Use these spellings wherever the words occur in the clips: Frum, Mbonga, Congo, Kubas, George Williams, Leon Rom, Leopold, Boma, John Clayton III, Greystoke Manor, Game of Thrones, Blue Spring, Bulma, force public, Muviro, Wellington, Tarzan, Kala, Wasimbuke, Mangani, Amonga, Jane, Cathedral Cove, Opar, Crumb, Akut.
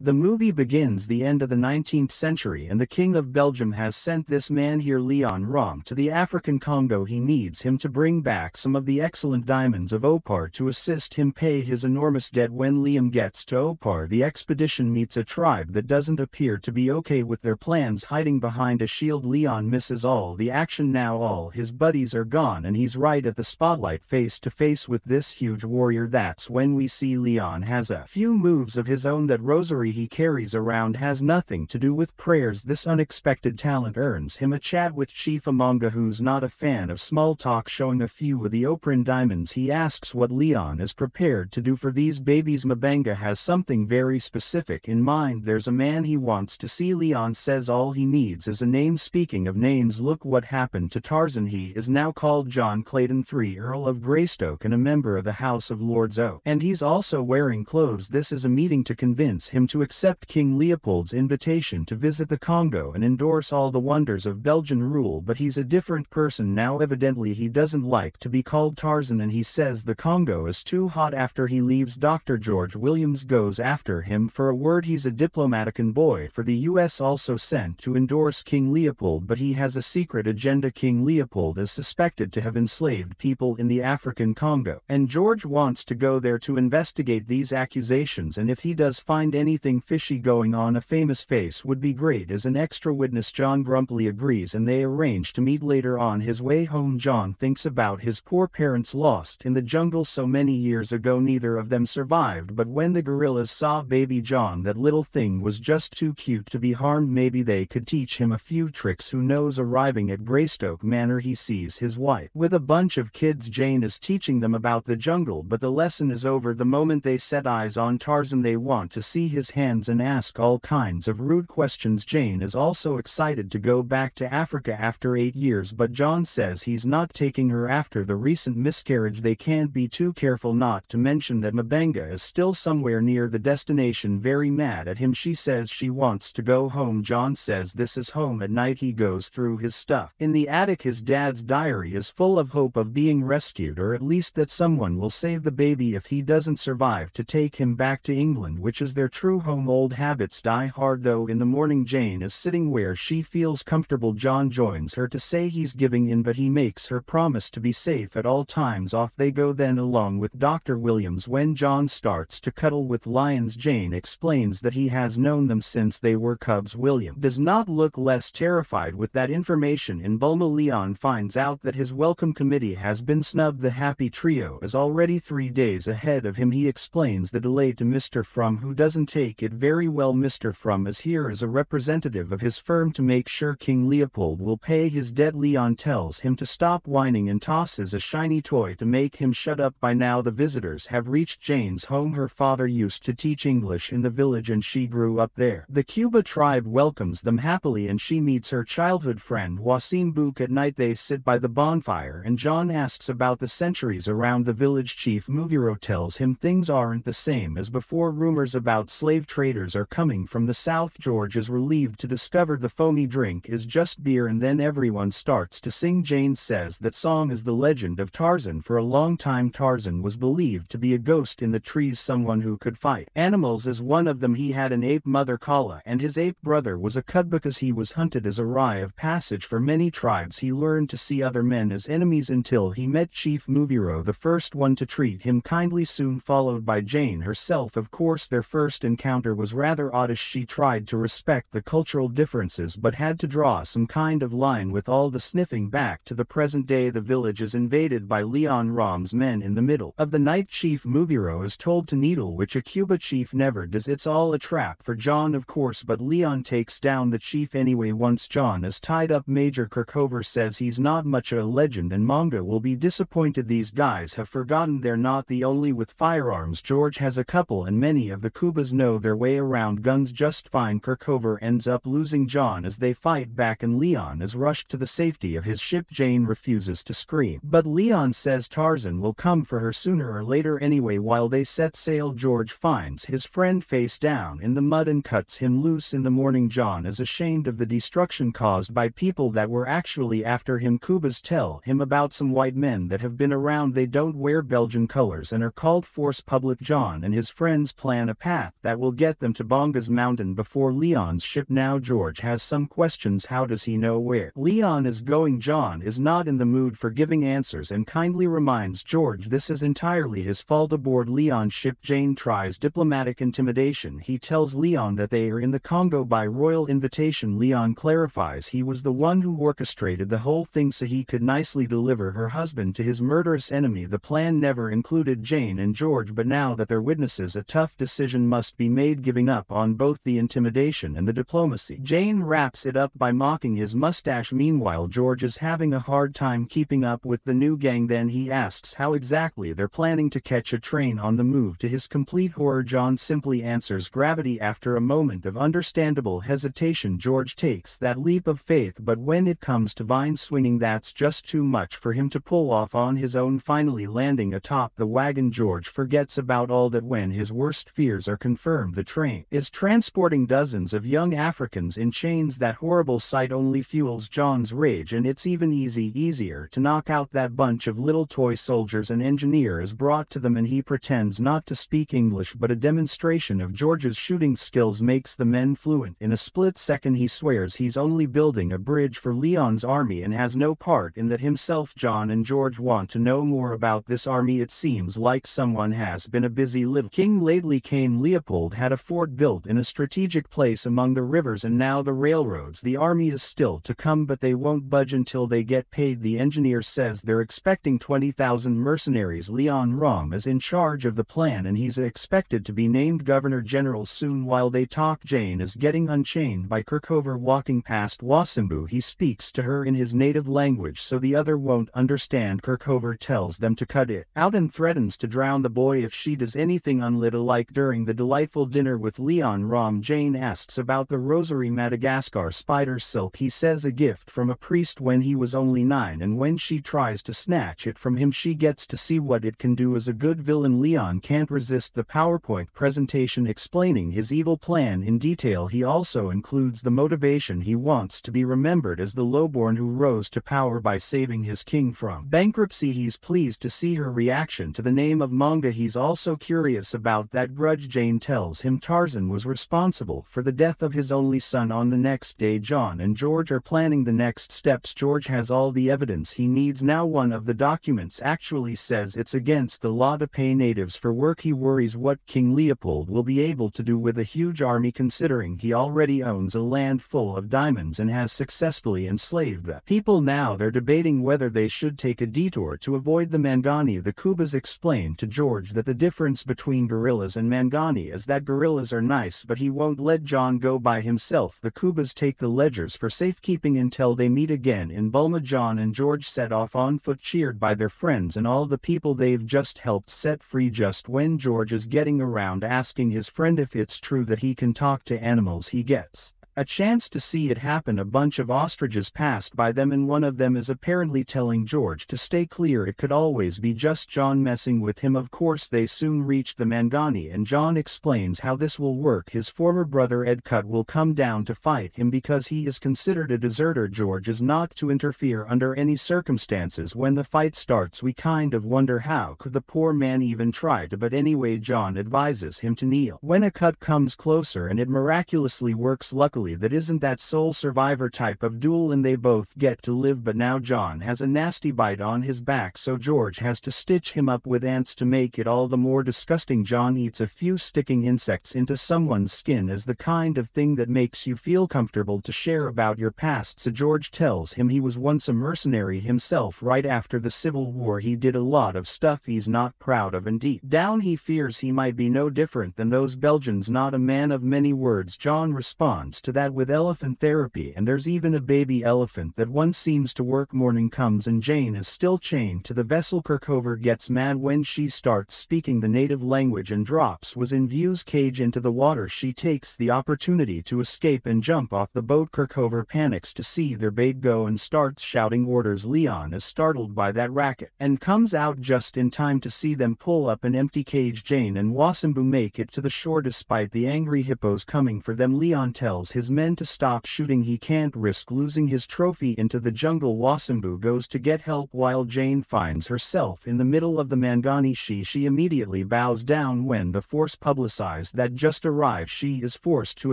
The movie begins the end of the 19th century and the King of Belgium has sent this man here, Leon Rom, to the African Congo. He needs him to bring back some of the excellent diamonds of Opar to assist him pay his enormous debt. When Liam gets to Opar, the expedition meets a tribe that doesn't appear to be okay with their plans. Hiding behind a shield, Leon misses all the action. Now all his buddies are gone and he's right at the spotlight, face to face with this huge warrior. That's when we see Leon has a few moves of his own. That rosary he carries around has nothing to do with prayers. This unexpected talent earns him a chat with Chief Amonga, who's not a fan of small talk. Showing a few of the Oparin diamonds, he asks what Leon is prepared to do for these babies. Mbonga has something very specific in mind. There's a man he wants to see. Leon says all he needs is a name. Speaking of names, look what happened to Tarzan. He is now called John Clayton III, Earl of Greystoke and a member of the House of Lords. Oh, and he's also wearing clothes. This is a meeting to convince him to accept King Leopold's invitation to visit the Congo and endorse all the wonders of Belgian rule, but he's a different person now. Evidently he doesn't like to be called Tarzan and he says the Congo is too hot. After he leaves, Dr. George Williams goes after him for a word. He's a diplomatic envoy for the US, also sent to endorse King Leopold, but he has a secret agenda. King Leopold is suspected to have enslaved people in the African Congo, and George wants to go there to investigate these accusations, and if he does find anything fishy going on, a famous face would be great as an extra witness. John grumpily agrees and they arrange to meet later. On his way home, John thinks about his poor parents lost in the jungle so many years ago. Neither of them survived, but when the gorillas saw baby John, that little thing was just too cute to be harmed. Maybe they could teach him a few tricks, who knows. Arriving at Greystoke Manor, he sees his wife with a bunch of kids. Jane is teaching them about the jungle, but the lesson is over the moment they set eyes on Tarzan. They want to see his hands and ask all kinds of rude questions. Jane is also excited to go back to Africa after 8 years, but John says he's not taking her after the recent miscarriage. They can't be too careful, not to mention that Mbonga is still somewhere near the destination. Very mad at him, she says she wants to go home. John says this is home at night. He goes through his stuff in the attic. His dad's diary is full of hope of being rescued, or at least that someone will save the baby if he doesn't survive, to take him back to England, which is their true home. Old habits die hard though. In the morning, Jane is sitting where she feels comfortable. John joins her to say he's giving in, but he makes her promise to be safe at all times. Off they go then, along with Dr. Williams. When John starts to cuddle with lions, Jane explains that he has known them since they were cubs. William does not look less terrified with that information. In Bulma, Leon finds out that his welcome committee has been snubbed. The happy trio is already 3 days ahead of him. He explains the delay to Mr. Frum, who doesn't take it very well. Mr. Frum is here as a representative of his firm to make sure King Leopold will pay his debt. Leon tells him to stop whining and tosses a shiny toy to make him shut up. By now the visitors have reached Jane's home. Her father used to teach English in the village and she grew up there. The Cuba tribe welcomes them happily and she meets her childhood friend Wasimbuke. At night they sit by the bonfire and John asks about the centuries around the village. Chief Muviro tells him things aren't the same as before. Rumors about slave traders are coming from the south. George is relieved to discover the foamy drink is just beer, and then everyone starts to sing. Jane says that song is the legend of Tarzan. For a long time Tarzan was believed to be a ghost in the trees, someone who could fight animals. As one of them, he had an ape mother, Kala, and his ape brother was a cub because he was hunted as a rite of passage for many tribes. He learned to see other men as enemies until he met Chief Muviro, the first one to treat him kindly, soon followed by Jane herself. Of course their first encounter was rather oddish. She tried to respect the cultural differences but had to draw some kind of line with all the sniffing. Back to the present day, the village is invaded by Leon Rom's men. In the middle of the night, Chief Muviro is told to needle, which a Cuba chief never does. It's all a trap for John, of course, but Leon takes down the chief anyway. Once John is tied up, Major Kirkover says he's not much of a legend and Mbonga will be disappointed. These guys have forgotten they're not the only with firearms. George has a couple and many of the Cubas know their way around guns just fine. Kirkover ends up losing John as they fight back and Leon is rushed to the safety of his ship. Jane refuses to scream, but Leon says Tarzan will come for her sooner or later anyway. While they set sail, George finds his friend face down in the mud and cuts him loose. In the morning, John is ashamed of the destruction caused by people that were actually after him. Cubas tell him about some white men that have been around. They don't wear Belgian colors and are called force public. John and his friends plan a path that will will get them to Bonga's mountain before Leon's ship. Now George has some questions. How does he know where Leon is going? John is not in the mood for giving answers and kindly reminds George this is entirely his fault. Aboard Leon's ship, Jane tries diplomatic intimidation. He tells Leon that they are in the Congo by royal invitation. Leon clarifies he was the one who orchestrated the whole thing so he could nicely deliver her husband to his murderous enemy. The plan never included Jane and George, but now that they're witnesses, a tough decision must be made. Giving up on both the intimidation and the diplomacy, Jane wraps it up by mocking his mustache. Meanwhile, George is having a hard time keeping up with the new gang. Then he asks how exactly they're planning to catch a train on the move. To his complete horror, John simply answers gravity. After a moment of understandable hesitation, George takes that leap of faith, but when it comes to vine swinging, that's just too much for him to pull off on his own. Finally landing atop the wagon, George forgets about all that. When his worst fears are confirmed, the train is transporting dozens of young Africans in chains. That horrible sight only fuels John's rage, and it's even easier to knock out that bunch of little toy soldiers. An engineer is brought to them and he pretends not to speak English, but a demonstration of George's shooting skills makes the men fluent. In a split second he swears he's only building a bridge for Leon's army and has no part in that himself. John and George want to know more about this army. It seems like someone has been a busy little king lately. King Leopold had a fort built in a strategic place among the rivers and now the railroads. The army is still to come, but they won't budge until they get paid. The engineer says they're expecting 20,000 mercenaries. Leon Rom is in charge of the plan and he's expected to be named governor-general soon. While they talk, Jane is getting unchained by Kirkover. Walking past Wasimbu, he speaks to her in his native language so the other won't understand. Kirkover tells them to cut it out and threatens to drown the boy if she does anything unlit. Alike during the delightful dinner with Leon Rom, Jane asks about the rosary Madagascar spider silk. He says a gift from a priest when he was only 9, and when she tries to snatch it from him she gets to see what it can do. As a good villain, Leon can't resist the PowerPoint presentation explaining his evil plan in detail. He also includes the motivation. He wants to be remembered as the lowborn who rose to power by saving his king from bankruptcy. He's pleased to see her reaction to the name of Mbonga. He's also curious about that grudge. Jane tells him Tarzan was responsible for the death of his only son. On the next day, John and George are planning the next steps. George has all the evidence he needs now. One of the documents actually says it's against the law to pay natives for work. He worries what King Leopold will be able to do with a huge army, considering he already owns a land full of diamonds and has successfully enslaved the people. Now they're debating whether they should take a detour to avoid the Mangani. The Kubas explain to George that the difference between gorillas and Mangani is that gorillas are nice, but he won't let John go by himself. The Kubas take the ledgers for safekeeping until they meet again in Bulma. John and George set off on foot, cheered by their friends and all the people they've just helped set free. Just when George is getting around asking his friend if it's true that he can talk to animals, he gets a chance to see it happen. A bunch of ostriches passed by them and one of them is apparently telling George to stay clear. It could always be just John messing with him. Of course they soon reach the Mangani and John explains how this will work. His former brother Edcut will come down to fight him because he is considered a deserter. George is not to interfere under any circumstances. When the fight starts we kind of wonder how could the poor man even try to, but anyway John advises him to kneel. When Akut comes closer and it miraculously works, luckily that isn't that sole survivor type of duel and they both get to live. But now John has a nasty bite on his back so George has to stitch him up with ants to make it all the more disgusting. John eats a few sticking insects into someone's skin is the kind of thing that makes you feel comfortable to share about your past. So George tells him he was once a mercenary himself. Right after the Civil War he did a lot of stuff he's not proud of and deep down he fears he might be no different than those Belgians. Not a man of many words, John responds to that with elephant therapy, and there's even a baby elephant that one seems to work. Morning comes and Jane is still chained to the vessel. Kirkover gets mad when she starts speaking the native language and drops was in view's cage into the water. She takes the opportunity to escape and jump off the boat. Kirkover panics to see their bait go and starts shouting orders. Leon is startled by that racket and comes out just in time to see them pull up an empty cage. Jane and Wasimbu make it to the shore despite the angry hippos coming for them. Leon tells his his men to stop shooting. He can't risk losing his trophy into the jungle. Wasimbu goes to get help while Jane finds herself in the middle of the Mangani. She immediately bows down when the force publicized that just arrived. She is forced to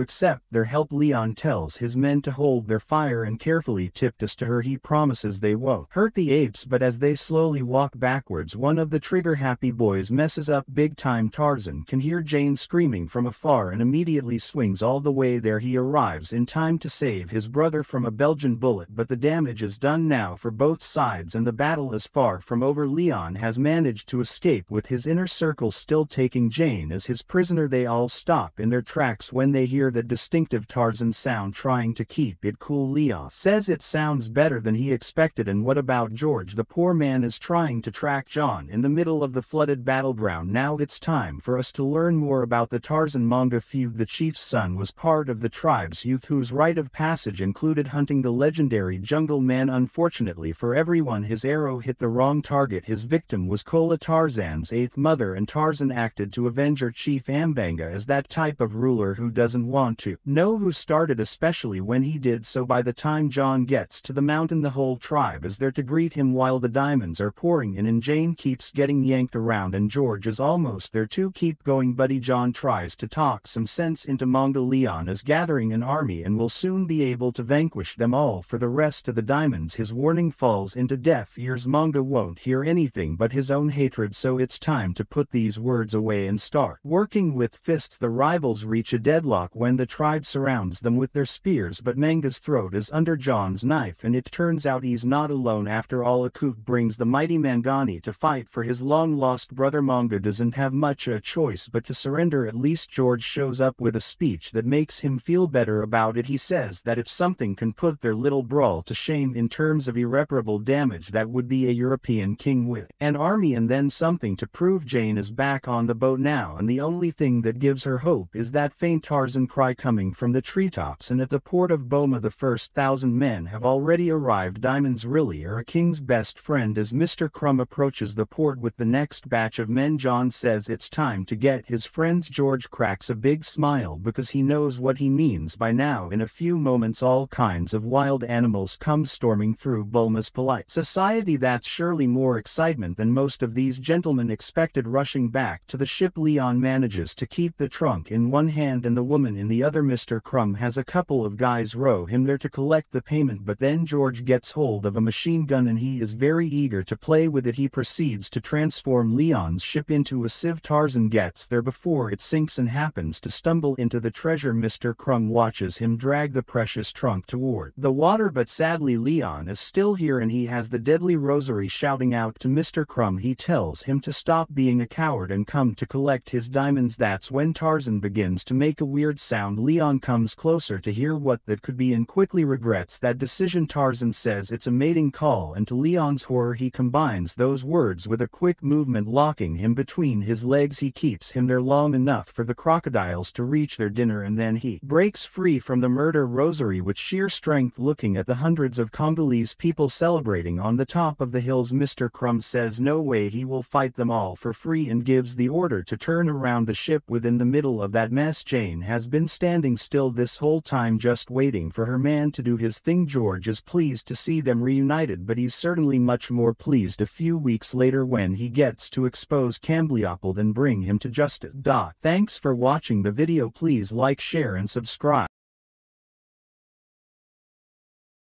accept their help. Leon tells his men to hold their fire and carefully tip this to her. He promises they won't hurt the apes, but as they slowly walk backwards, one of the trigger happy boys messes up big time. Tarzan can hear Jane screaming from afar and immediately swings all the way there. He arrives in time to save his brother from a Belgian bullet, but the damage is done now for both sides and the battle is far from over. Leon has managed to escape with his inner circle still taking Jane as his prisoner. They all stop in their tracks when they hear the distinctive Tarzan sound. Trying to keep it cool, Leon says it sounds better than he expected. And what about George? The poor man is trying to track John in the middle of the flooded battleground. Now it's time for us to learn more about the Tarzan manga feud. The chief's son was part of the tribe's youth whose rite of passage included hunting the legendary jungle man. Unfortunately for everyone, his arrow hit the wrong target. His victim was Kala, Tarzan's eighth mother, and Tarzan acted to avenge her. Chief Mbonga is that type of ruler who doesn't want to know who started, especially when he did so. By the time John gets to the mountain, the whole tribe is there to greet him while the diamonds are pouring in, and Jane keeps getting yanked around and George is almost there too. Keep going, buddy. John tries to talk some sense into Mbonga. Leon is gathering an army and will soon be able to vanquish them all for the rest of the diamonds. His warning falls into deaf ears. Mbonga won't hear anything but his own hatred, so it's time to put these words away and start working with fists. The rivals reach a deadlock when the tribe surrounds them with their spears, but Manga's throat is under John's knife and it turns out he's not alone after all. Akut brings the mighty Mangani to fight for his long-lost brother. Mbonga doesn't have much a choice but to surrender. At least George shows up with a speech that makes him feel better about it. He says that if something can put their little brawl to shame in terms of irreparable damage, that would be a European king with an army and then something to prove. Jane is back on the boat now, and the only thing that gives her hope is that faint Tarzan cry coming from the treetops. And at the port of Boma, the first 1,000 men have already arrived. Diamonds really are a king's best friend. As Mr. Crumb approaches the port with the next batch of men, John says it's time to get his friends. George cracks a big smile because he knows what he means by now. In a few moments, all kinds of wild animals come storming through Bulma's polite society. That's surely more excitement than most of these gentlemen expected. Rushing back to the ship, Leon manages to keep the trunk in one hand and the woman in the other. Mr. Crumb has a couple of guys row him there to collect the payment, but then George gets hold of a machine gun and he is very eager to play with it. He proceeds to transform Leon's ship into a sieve. Tarzan gets there before it sinks and happens to stumble into the treasure. Mr. Crumb watches him drag the precious trunk toward the water, but sadly Leon is still here and he has the deadly rosary. Shouting out to Mr. Crumb, he tells him to stop being a coward and come to collect his diamonds. That's when Tarzan begins to make a weird sound. Leon comes closer to hear what that could be and quickly regrets that decision. Tarzan says it's a mating call, and to Leon's horror he combines those words with a quick movement, locking him between his legs. He keeps him there long enough for the crocodiles to reach their dinner, and then he breaks free from the murder rosary with sheer strength. Looking at the hundreds of Congolese people celebrating on the top of the hills, Mr. Crumb says no way he will fight them all for free and gives the order to turn around the ship. Within the middle of that mess, Jane has been standing still this whole time, just waiting for her man to do his thing. George is pleased to see them reunited, but he's certainly much more pleased a few weeks later when he gets to expose Cambleopold and bring him to justice. Thanks for watching the video. Please like, share and subscribe.